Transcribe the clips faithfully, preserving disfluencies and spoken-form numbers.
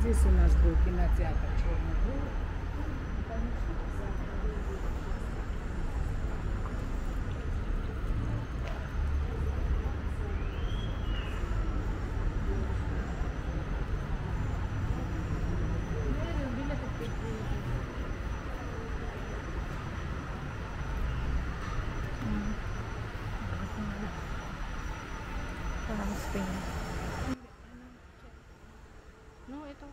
Здесь у нас был кинотеатр «Черный город». Ну, это...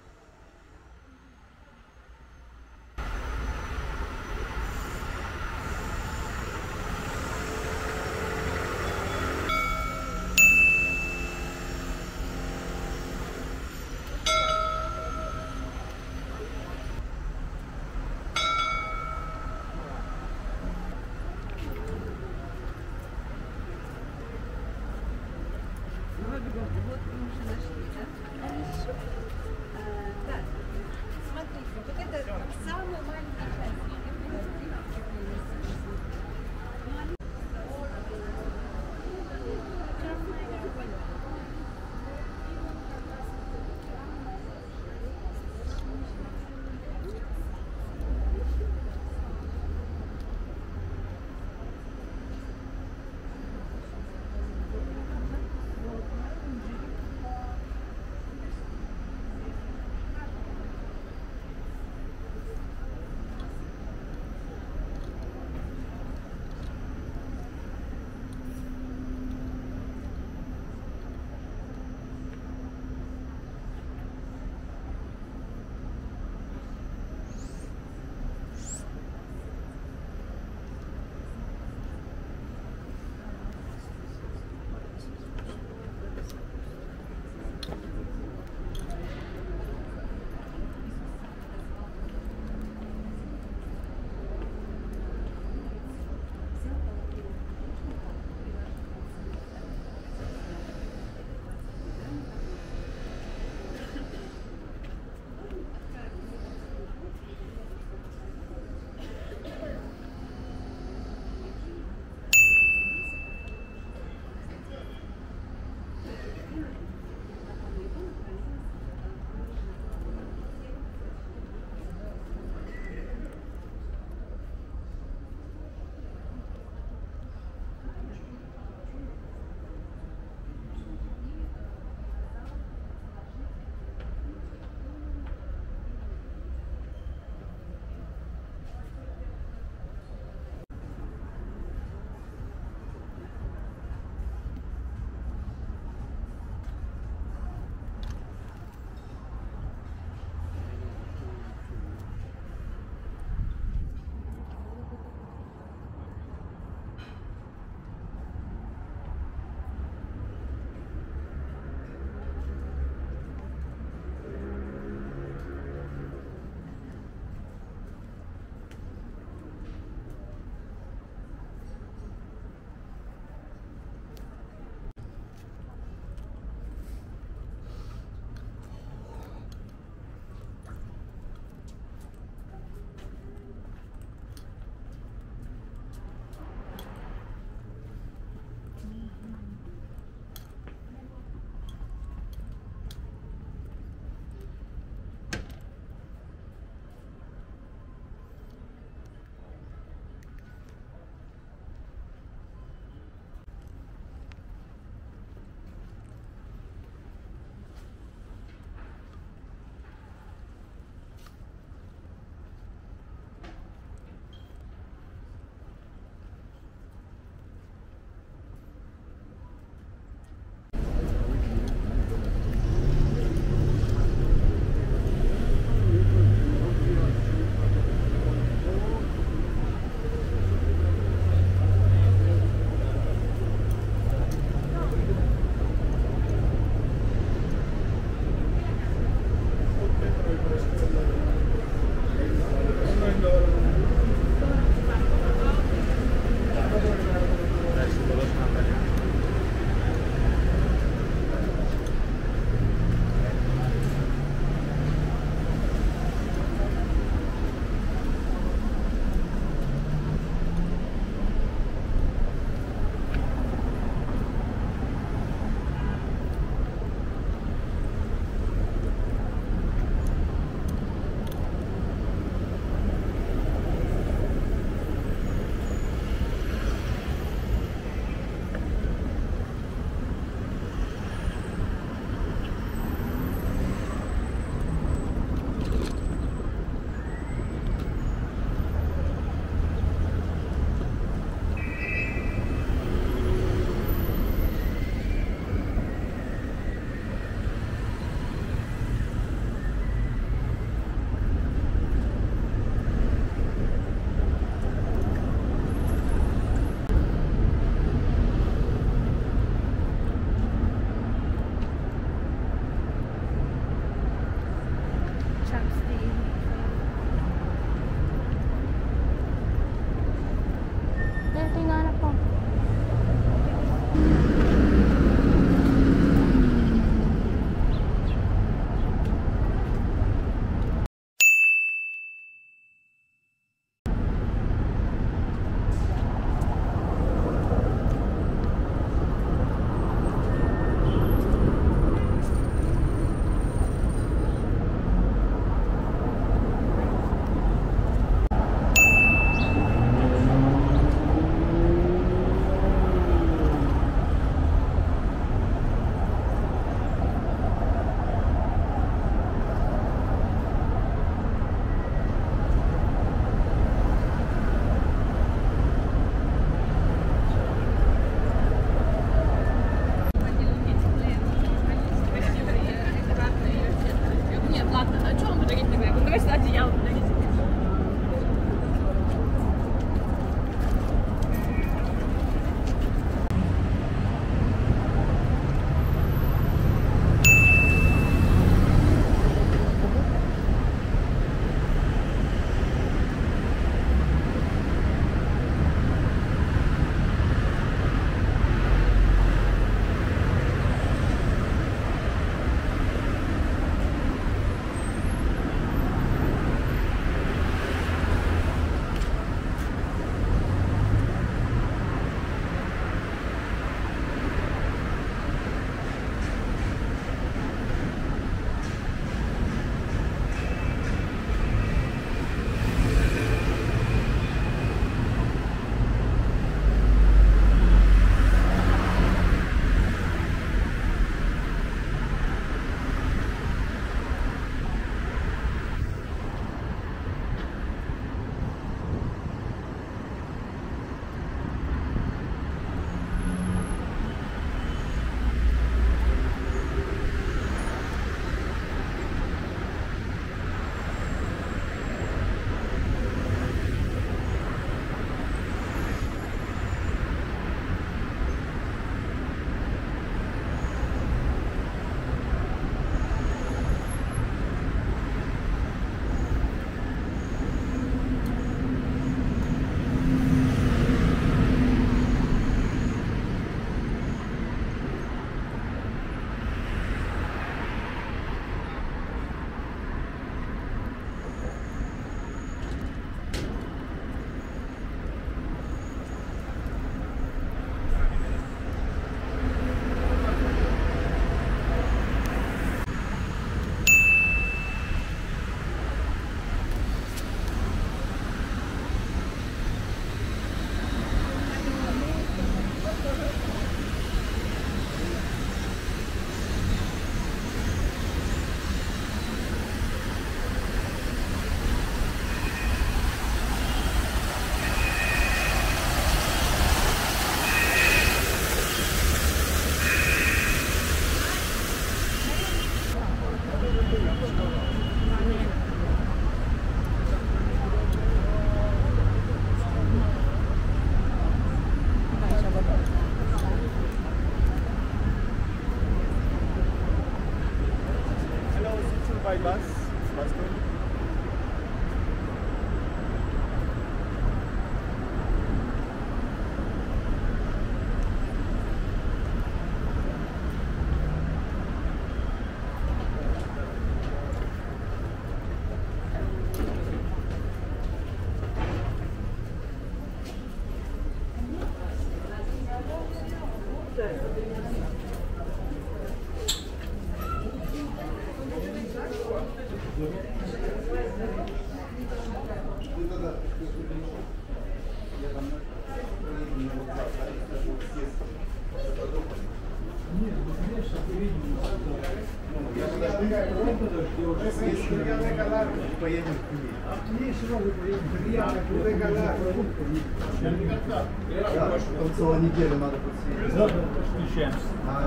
Целую неделю надо подсветить. Завтра встречаемся.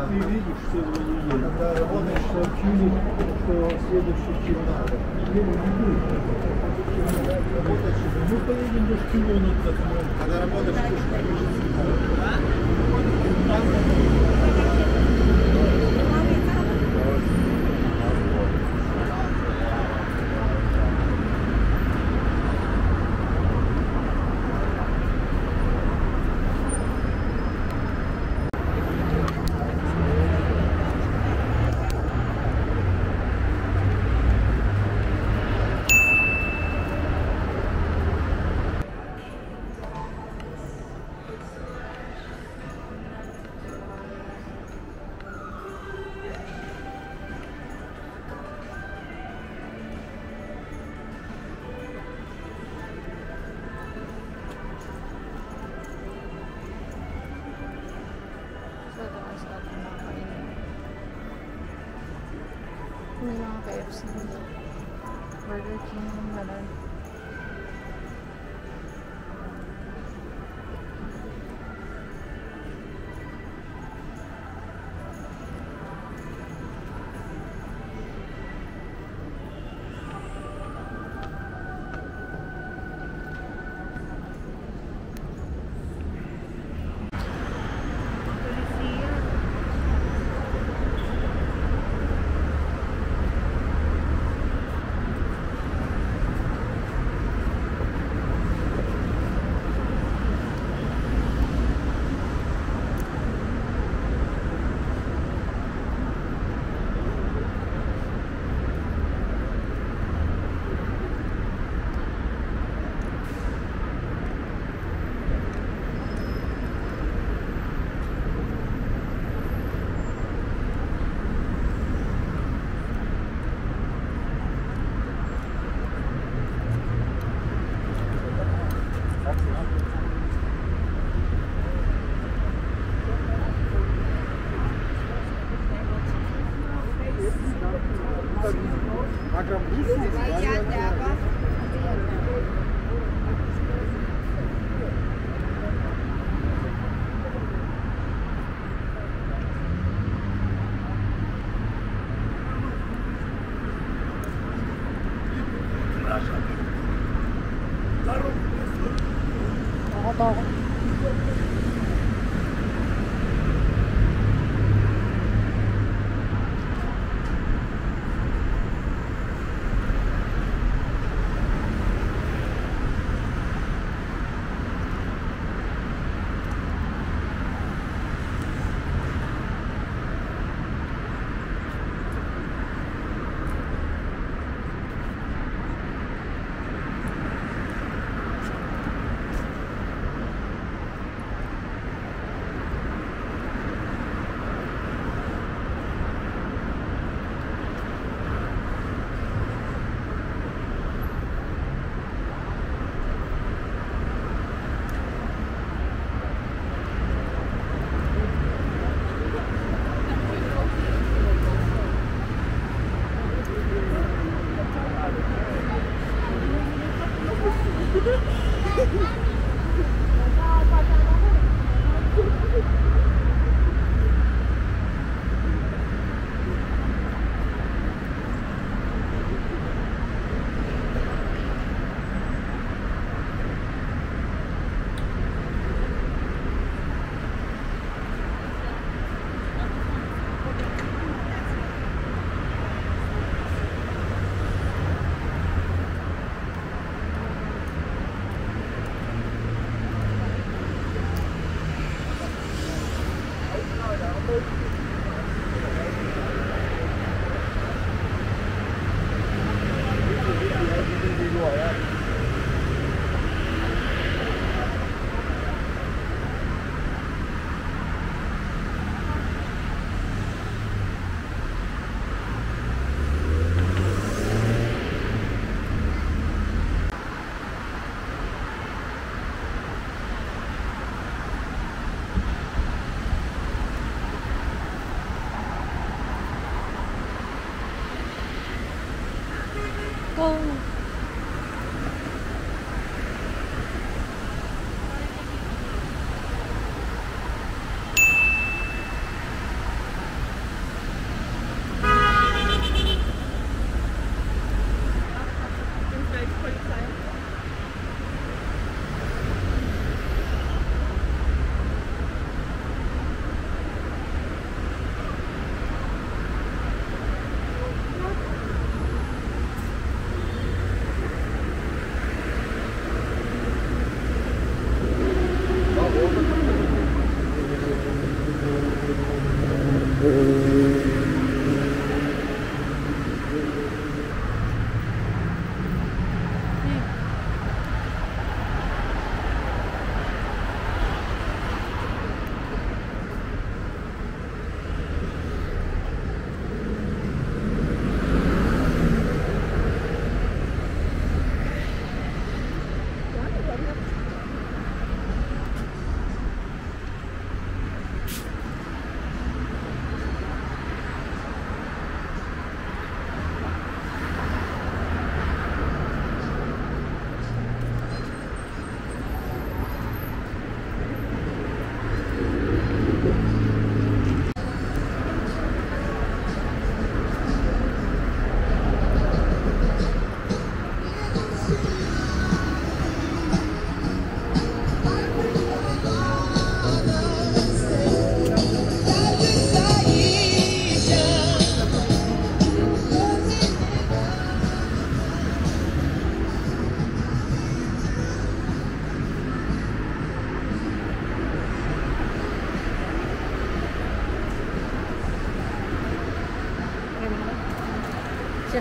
Ты видишь целую неделю. Когда работаешь, сообщили, что следующий чин надо. Мы поедем до шпиона. Когда работаешь, ты шпион.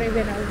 Arabian house.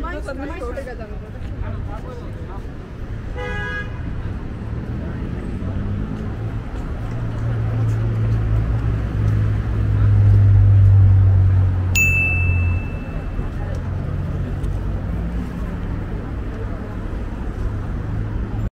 Майская.